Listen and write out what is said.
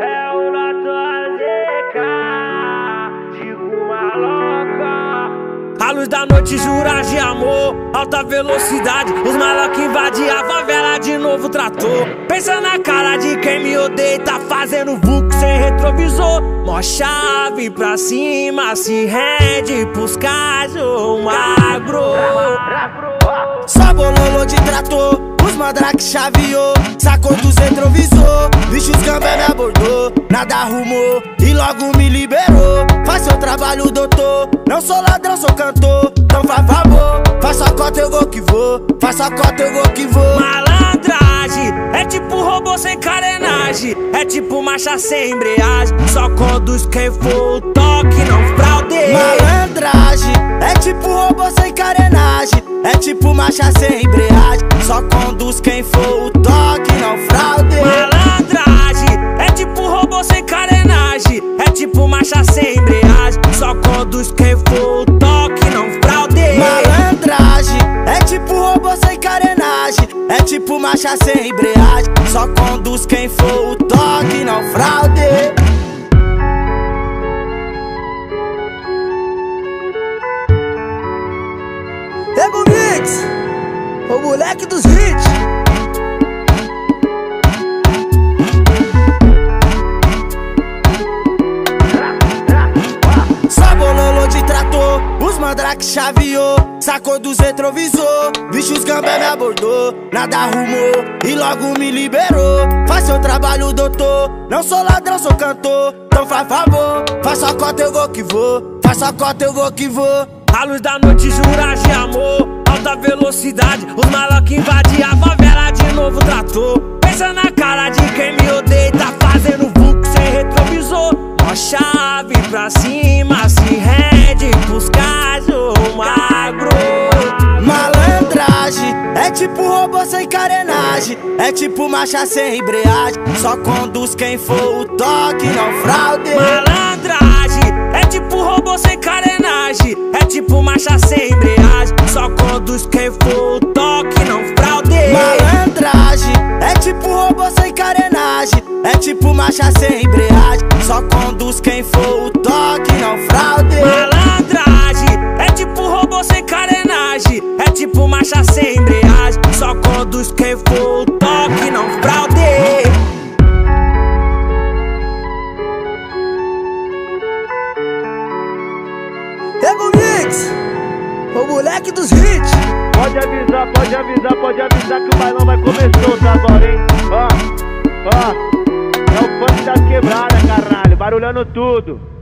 É uma toseca, digo maloca. A luz da noite jura de amor, alta velocidade. Os malocos invadem a favela, de novo trator. Pensa na cara de quem me odeia, tá fazendo vulco sem retrovisor. Mó chave pra cima, se rende pros casos magro. Só bololô de trator, os mandrake chaveou, sacou dos retrovisor, bicho os gambé me abordou, nada arrumou e logo me liberou. Faz seu trabalho, doutor, não sou ladrão, sou cantor, então faz favor, faça a cota eu vou que vou, faça a cota eu vou que vou. Malandragem é tipo robô sem carenagem, é tipo marcha sem embreagem, só conduz quem for o toque, não fraude. Malandragem é tipo robô sem carenagem, é tipo marcha sem embreagem, só conduz quem for o toque, não fraude. Malandragem é tipo robô sem carenagem, é tipo marcha sem embreagem, só conduz quem for o toque, não fraude. Malandragem é tipo robô sem carenagem, é tipo marcha sem embreagem, só conduz quem for o toque, não fraude. Guh Mix, o moleque dos hits. Só bololô de trator, os mandrake chaveou, sacou dos retrovisor, bicho os gambé me abordou, nada arrumou e logo me liberou. Faz seu trabalho, doutor, não sou ladrão, sou cantor, então faz favor, faça a cota eu vou que vou, faça a cota eu vou que vou. A luz da noite jura de amor, alta velocidade. Os malocos invadem a favela, de novo trator. Pensa na cara de quem me odeia, tá fazendo vulco sem retrovisor. Mó chave pra cima, se rende pros casos magro. Malandragem é tipo robô sem carenagem, é tipo marcha sem embreagem, só conduz quem for o toque, não fraude. Malandragem é tipo robô sem carenagem, é tipo marcha sem embreagem, só conduz quem for o toque, não fraude. Malandragem é tipo robô sem carenagem, é tipo marcha sem embreagem, só conduz quem for o toque, não fraude. Malandragem é tipo robô sem carenagem, é tipo marcha sem embreagem, só conduz quem for o toque, não fraude. Guh Mix, o moleque dos hits. Pode avisar, pode avisar, pode avisar que o bailão vai começar agora, hein? Ó, ó, é o funk das quebradas, caralho, barulhando tudo.